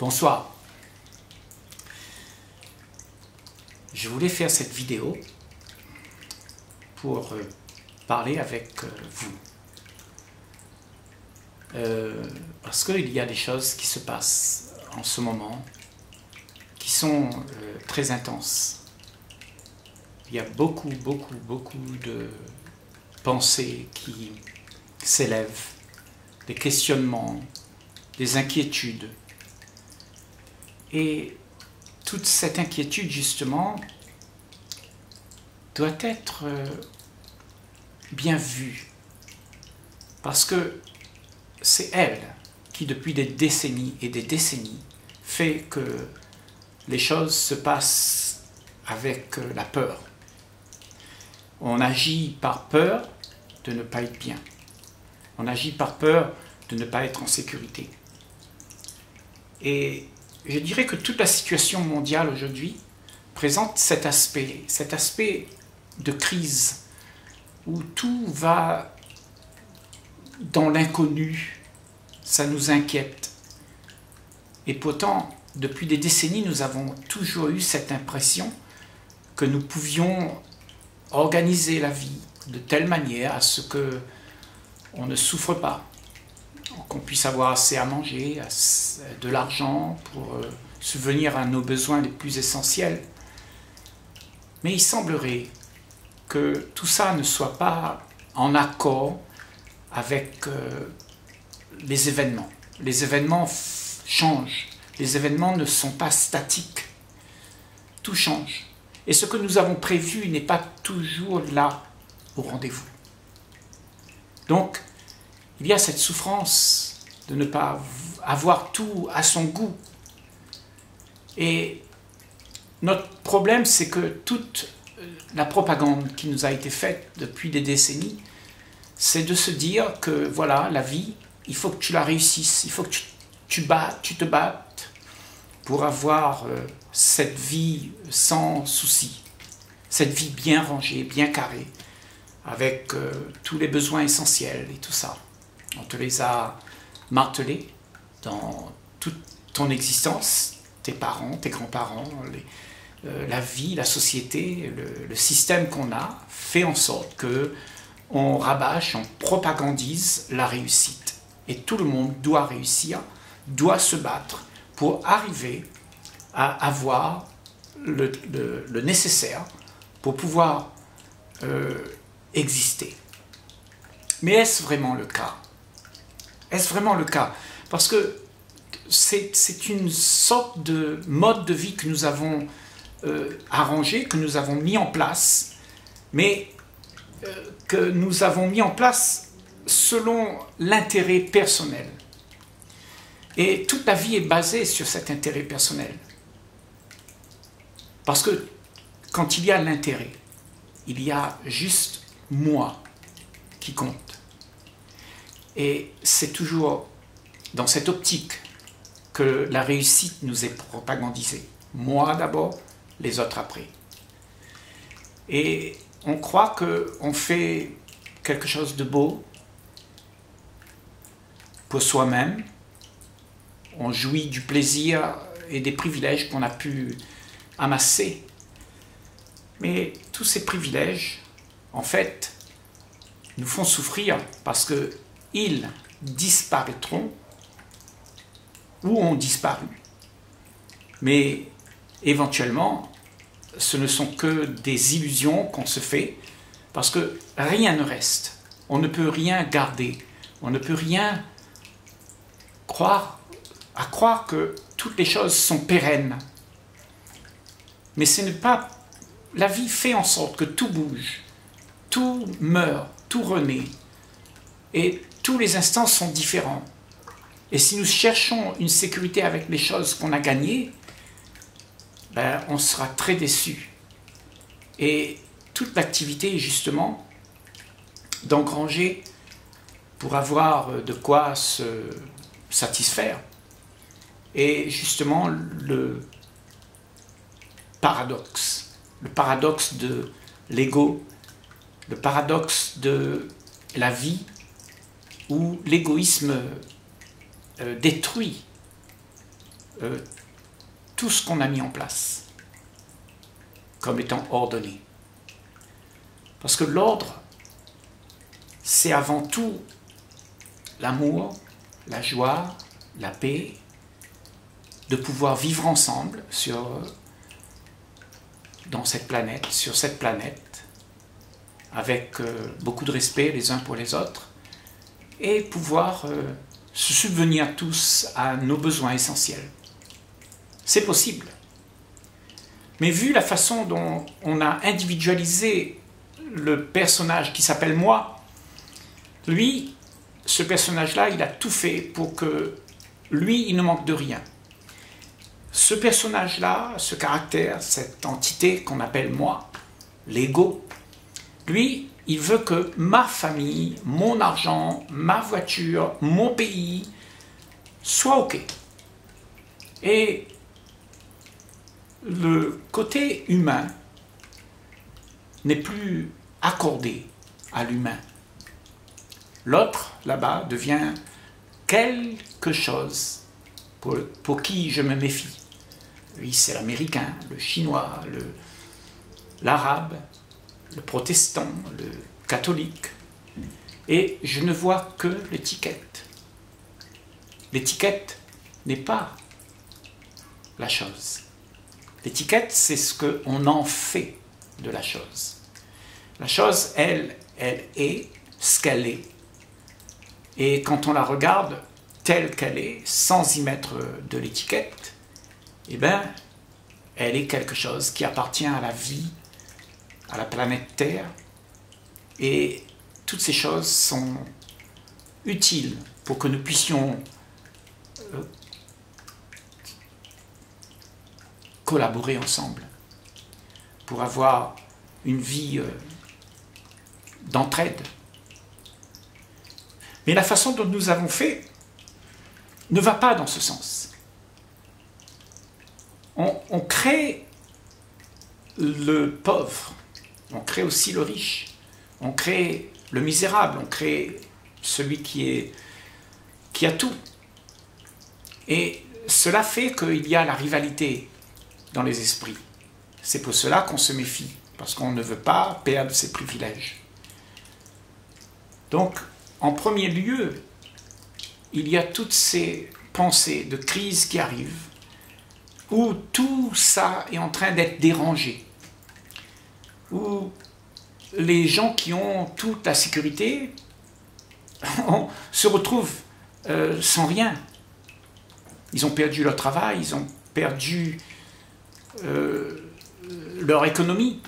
Bonsoir. Je voulais faire cette vidéo pour parler avec vous. Parce qu'il y a des choses qui se passent en ce moment qui sont très intenses. Il y a beaucoup de pensées qui s'élèvent, des questionnements, des inquiétudes. Et toute cette inquiétude, justement, doit être bien vue, parce que c'est elle qui, depuis des décennies et des décennies, fait que les choses se passent avec la peur. On agit par peur de ne pas être bien. On agit par peur de ne pas être en sécurité. Et je dirais que toute la situation mondiale aujourd'hui présente cet aspect de crise où tout va dans l'inconnu, ça nous inquiète. Et pourtant, depuis des décennies, nous avons toujours eu cette impression que nous pouvions organiser la vie de telle manière à ce que on ne souffre pas, qu'on puisse avoir assez à manger, de l'argent pour subvenir à nos besoins les plus essentiels. Mais il semblerait que tout ça ne soit pas en accord avec les événements. Les événements changent. Les événements ne sont pas statiques. Tout change. Et ce que nous avons prévu n'est pas toujours là au rendez-vous. Donc, il y a cette souffrance de ne pas avoir tout à son goût. Et notre problème, c'est que toute la propagande qui nous a été faite depuis des décennies, c'est de se dire que voilà, la vie, il faut que tu la réussisses, il faut que tu te battes pour avoir cette vie sans souci, cette vie bien rangée, bien carrée, avec tous les besoins essentiels et tout ça. On te les a martelés dans toute ton existence, tes parents, tes grands-parents, la vie, la société, le système qu'on a fait en sorte que on rabâche, on propagandise la réussite. Et tout le monde doit réussir, doit se battre pour arriver à avoir le nécessaire pour pouvoir exister. Mais est-ce vraiment le cas? Est-ce vraiment le cas? Parce que c'est une sorte de mode de vie que nous avons arrangé, que nous avons mis en place, mais que nous avons mis en place selon l'intérêt personnel. Et toute la vie est basée sur cet intérêt personnel. Parce que quand il y a l'intérêt, il y a juste moi qui compte. Et c'est toujours dans cette optique que la réussite nous est propagandisée. Moi d'abord, les autres après. Et on croit qu'on fait quelque chose de beau pour soi-même. On jouit du plaisir et des privilèges qu'on a pu amasser. Mais tous ces privilèges, en fait, nous font souffrir parce qu'ils disparaîtront ou ont disparu. Mais éventuellement, ce ne sont que des illusions qu'on se fait, parce que rien ne reste. On ne peut rien garder. On ne peut rien croire que toutes les choses sont pérennes. Mais ce n'est pas... La vie fait en sorte que tout bouge, tout meurt, tout renaît. Et tous les instants sont différents. Et si nous cherchons une sécurité avec les choses qu'on a gagnées, ben, on sera très déçu. Et toute l'activité est justement d'engranger pour avoir de quoi se satisfaire. Et justement, le paradoxe de l'ego, le paradoxe de la vie, où l'égoïsme détruit tout ce qu'on a mis en place comme étant ordonné. Parce que l'ordre, c'est avant tout l'amour, la joie, la paix, de pouvoir vivre ensemble sur cette planète, avec beaucoup de respect les uns pour les autres, et pouvoir se subvenir tous à nos besoins essentiels. C'est possible. Mais vu la façon dont on a individualisé le personnage qui s'appelle moi, lui, ce personnage-là, il a tout fait pour que lui, il ne manque de rien. Ce personnage-là, ce caractère, cette entité qu'on appelle moi, l'ego, lui, il veut que ma famille, mon argent, ma voiture, mon pays soient OK. Et le côté humain n'est plus accordé à l'humain. L'autre, là-bas, devient quelque chose pour qui je me méfie. Lui, c'est l'américain, le chinois, l'arabe, le protestant, le catholique. Et je ne vois que l'étiquette. L'étiquette n'est pas la chose. L'étiquette, c'est ce qu'on en fait de la chose. La chose, elle est ce qu'elle est. Et quand on la regarde telle qu'elle est, sans y mettre de l'étiquette, eh bien, elle est quelque chose qui appartient à la vie, à la planète Terre, et toutes ces choses sont utiles pour que nous puissions collaborer ensemble, pour avoir une vie d'entraide. Mais la façon dont nous avons fait ne va pas dans ce sens. On crée le pauvre, on crée aussi le riche, on crée le misérable, on crée celui qui a tout. Et cela fait qu'il y a la rivalité dans les esprits. C'est pour cela qu'on se méfie, parce qu'on ne veut pas perdre ses privilèges. Donc, en premier lieu, il y a toutes ces pensées de crise qui arrivent, où tout ça est en train d'être dérangé, où les gens qui ont toute la sécurité se retrouvent sans rien. Ils ont perdu leur travail, ils ont perdu leur économie.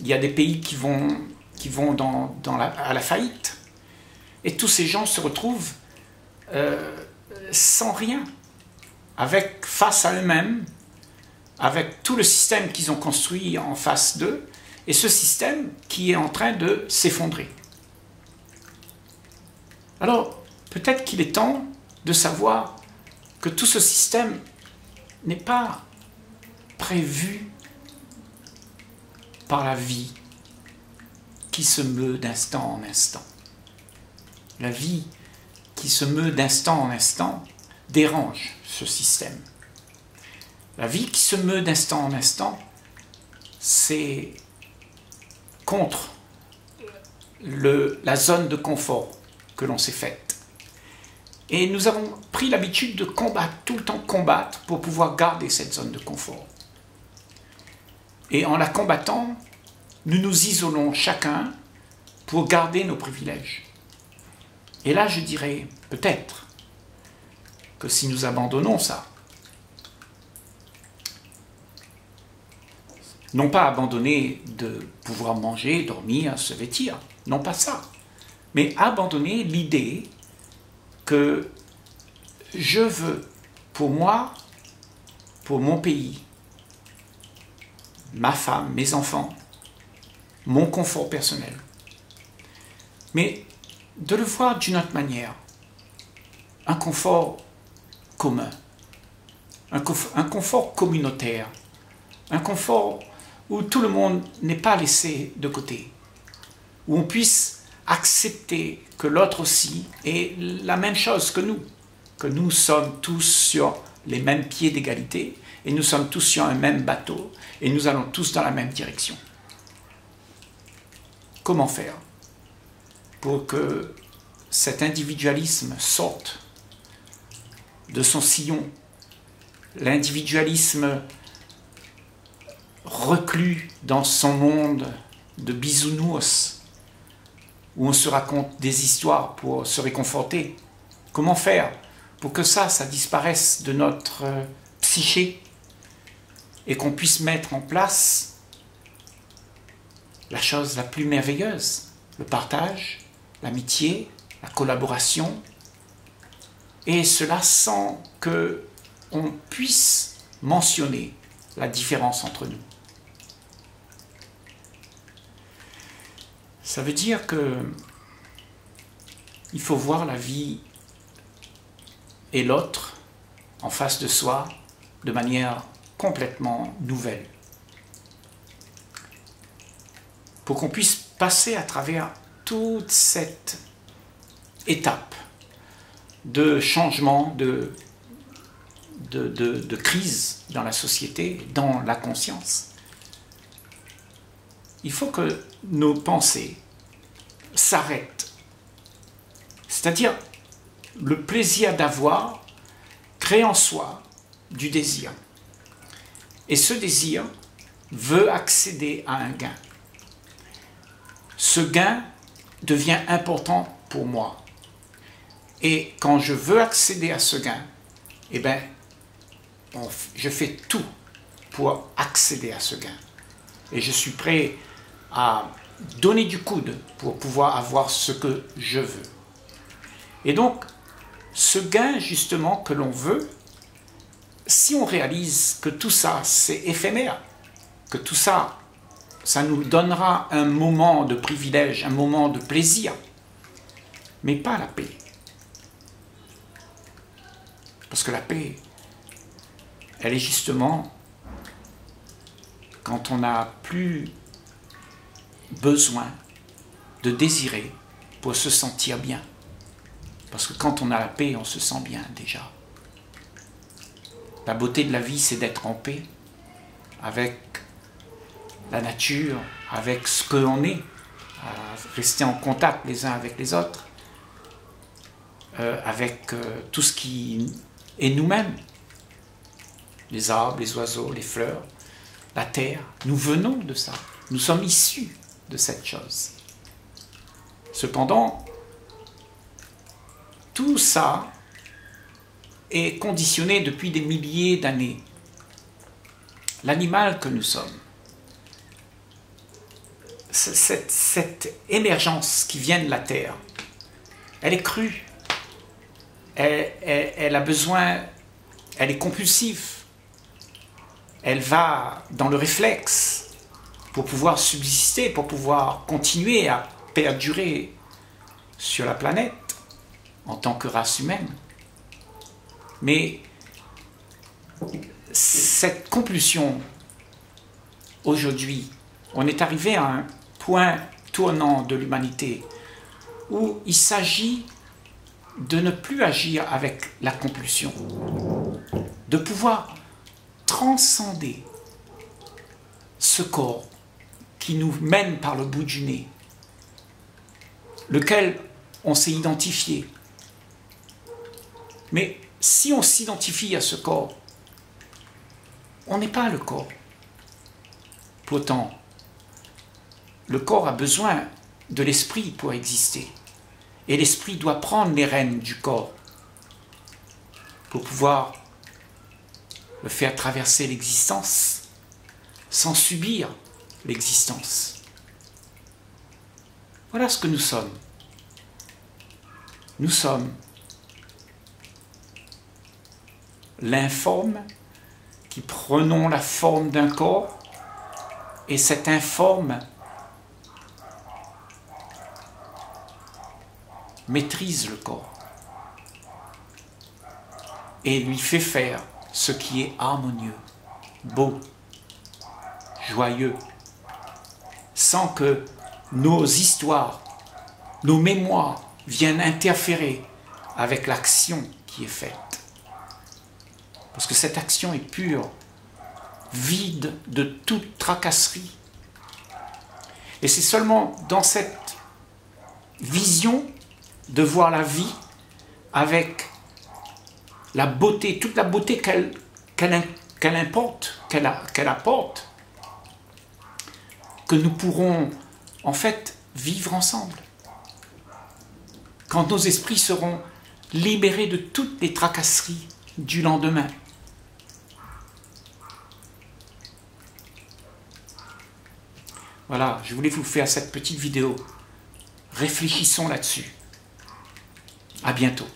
Il y a des pays qui vont à la faillite. Et tous ces gens se retrouvent sans rien, face à eux-mêmes, avec tout le système qu'ils ont construit en face d'eux, et ce système qui est en train de s'effondrer. Alors, peut-être qu'il est temps de savoir que tout ce système n'est pas prévu par la vie qui se meut d'instant en instant. La vie qui se meut d'instant en instant dérange ce système. La vie qui se meut d'instant en instant, c'est contre la zone de confort que l'on s'est faite. Et nous avons pris l'habitude de combattre, tout le temps combattre, pour pouvoir garder cette zone de confort. Et en la combattant, nous nous isolons chacun pour garder nos privilèges. Et là, je dirais peut-être que si nous abandonnons ça, non pas abandonner de pouvoir manger, dormir, se vêtir, non pas ça, mais abandonner l'idée que je veux pour moi, pour mon pays, ma femme, mes enfants, mon confort personnel. Mais de le voir d'une autre manière, un confort commun, un confort communautaire, un confort où tout le monde n'est pas laissé de côté, où on puisse accepter que l'autre aussi est la même chose que nous sommes tous sur les mêmes pieds d'égalité, et nous sommes tous sur un même bateau, et nous allons tous dans la même direction. Comment faire pour que cet individualisme sorte de son sillon, l'individualisme reclus dans son monde de bisounours, où on se raconte des histoires pour se réconforter? Comment faire pour que ça disparaisse de notre psyché et qu'on puisse mettre en place la chose la plus merveilleuse, le partage, l'amitié, la collaboration, et cela sans que on puisse mentionner la différence entre nous. Ça veut dire que il faut voir la vie et l'autre en face de soi de manière complètement nouvelle. Pour qu'on puisse passer à travers toute cette étape de changement, de crise dans la société, dans la conscience, il faut que nos pensées s'arrêtent. C'est-à-dire, le plaisir d'avoir crée en soi du désir. Et ce désir veut accéder à un gain. Ce gain devient important pour moi. Et quand je veux accéder à ce gain, eh bien, je fais tout pour accéder à ce gain. Et je suis prêt à donner du coude pour pouvoir avoir ce que je veux. Et donc, ce gain justement que l'on veut, si on réalise que tout ça c'est éphémère, que tout ça, ça nous donnera un moment de privilège, un moment de plaisir, mais pas la paix. Parce que la paix, elle est justement quand on n'a plus besoin de désirer pour se sentir bien. Parce que quand on a la paix, on se sent bien déjà. La beauté de la vie, c'est d'être en paix avec la nature, avec ce que l'on est, rester en contact les uns avec les autres, avec tout ce qui est nous-mêmes, les arbres, les oiseaux, les fleurs, la terre. Nous venons de ça, nous sommes issus de cette chose. Cependant, tout ça est conditionné depuis des milliers d'années. L'animal que nous sommes, cette émergence qui vient de la terre, elle est crue, elle a besoin, elle est compulsive, elle va dans le réflexe pour pouvoir subsister, pour pouvoir continuer à perdurer sur la planète en tant que race humaine. Mais cette compulsion, aujourd'hui, on est arrivé à un point tournant de l'humanité où il s'agit de ne plus agir avec la compulsion, de pouvoir transcender ce corps qui nous mène par le bout du nez, lequel on s'est identifié. Mais si on s'identifie à ce corps, on n'est pas le corps. Pourtant, le corps a besoin de l'esprit pour exister. Et l'esprit doit prendre les rênes du corps pour pouvoir le faire traverser l'existence sans subir l'existence. Voilà ce que nous sommes. Nous sommes l'informe qui prenons la forme d'un corps, et cet informe maîtrise le corps et lui fait faire ce qui est harmonieux, beau, joyeux, sans que nos histoires, nos mémoires viennent interférer avec l'action qui est faite. parce que cette action est pure, vide de toute tracasserie. Et c'est seulement dans cette vision de voir la vie avec la beauté, toute la beauté qu'elle apporte, que nous pourrons en fait vivre ensemble. Quand nos esprits seront libérés de toutes les tracasseries du lendemain. Voilà, je voulais vous faire cette petite vidéo. Réfléchissons là-dessus. À bientôt.